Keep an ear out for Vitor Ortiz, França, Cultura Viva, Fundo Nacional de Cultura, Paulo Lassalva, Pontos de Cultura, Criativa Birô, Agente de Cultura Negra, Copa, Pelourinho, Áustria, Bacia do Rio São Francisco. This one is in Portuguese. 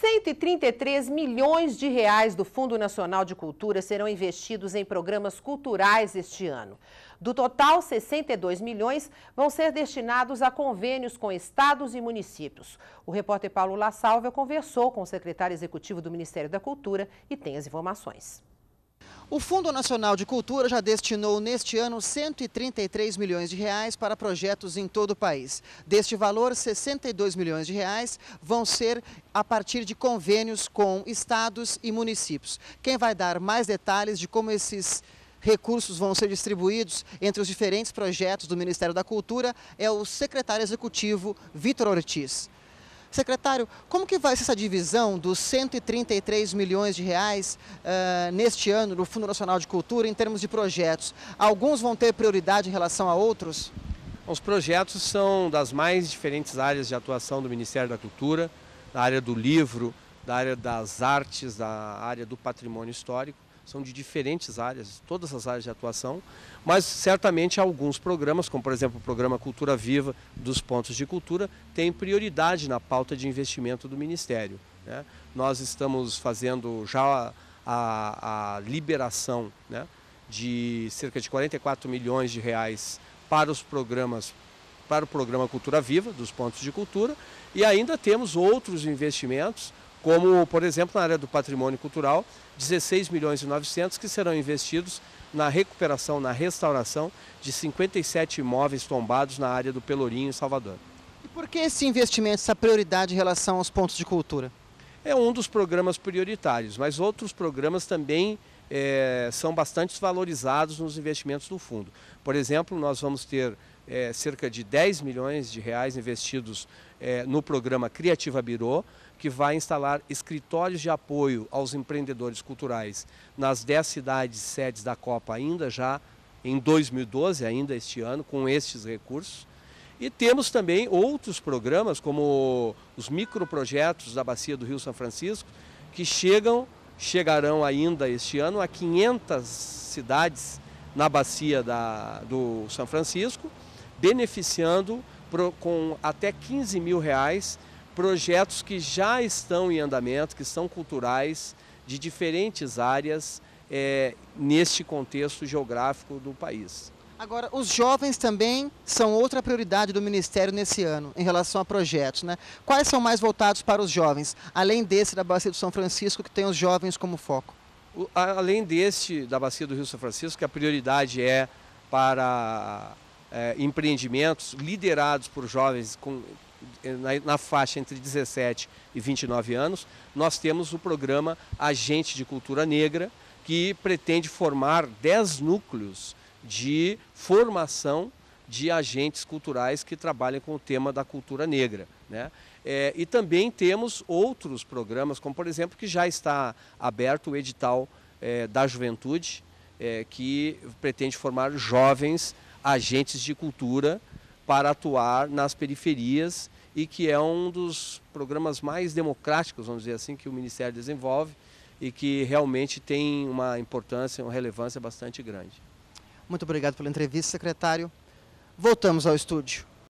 133 milhões de reais do Fundo Nacional de Cultura serão investidos em programas culturais este ano. Do total, 62 milhões vão ser destinados a convênios com estados e municípios. O repórter Paulo Lassalva conversou com o secretário executivo do Ministério da Cultura e tem as informações. O Fundo Nacional de Cultura já destinou neste ano 133 milhões de reais para projetos em todo o país. Deste valor, 62 milhões de reais vão ser a partir de convênios com estados e municípios. Quem vai dar mais detalhes de como esses recursos vão ser distribuídos entre os diferentes projetos do Ministério da Cultura é o secretário executivo Vitor Ortiz. Secretário, como que vai ser essa divisão dos 133 milhões de reais neste ano no Fundo Nacional de Cultura em termos de projetos? Alguns vão ter prioridade em relação a outros? Os projetos são das mais diferentes áreas de atuação do Ministério da Cultura, da área do livro, da área das artes, da área do patrimônio histórico. São de diferentes áreas, todas as áreas de atuação, mas certamente alguns programas, como por exemplo o programa Cultura Viva dos Pontos de Cultura, tem prioridade na pauta de investimento do Ministério, né? Nós estamos fazendo já a liberação, né, de cerca de 44 milhões de reais para o programa Cultura Viva dos Pontos de Cultura, e ainda temos outros investimentos, como, por exemplo, na área do patrimônio cultural, 16 milhões e 900 que serão investidos na recuperação, na restauração de 57 imóveis tombados na área do Pelourinho, em Salvador. E por que esse investimento, essa prioridade em relação aos pontos de cultura? É um dos programas prioritários, mas outros programas também são bastante valorizados nos investimentos do fundo. Por exemplo, nós vamos ter cerca de 10 milhões de reais investidos no programa Criativa Birô, que vai instalar escritórios de apoio aos empreendedores culturais nas 10 cidades sedes da Copa ainda já em 2012, ainda este ano, com estes recursos. E temos também outros programas, como os microprojetos da Bacia do Rio São Francisco, que chegarão ainda este ano a 500 cidades na Bacia do São Francisco, beneficiando com até 15 mil reais projetos que já estão em andamento, que são culturais, de diferentes áreas, neste contexto geográfico do país. Agora, os jovens também são outra prioridade do Ministério nesse ano, em relação a projetos, né? Quais são mais voltados para os jovens, além desse da Bacia do São Francisco, que tem os jovens como foco? Além deste da Bacia do Rio São Francisco, que a prioridade é para empreendimentos liderados por jovens na faixa entre 17 e 29 anos, nós temos o programa Agente de Cultura Negra, que pretende formar 10 núcleos de formação de agentes culturais que trabalham com o tema da cultura negra, né? E também temos outros programas, como por exemplo, que já está aberto o edital da juventude, que pretende formar jovens agentes de cultura para atuar nas periferias, e que é um dos programas mais democráticos, vamos dizer assim, que o Ministério desenvolve e que realmente tem uma importância, uma relevância bastante grande. Muito obrigado pela entrevista, secretário. Voltamos ao estúdio.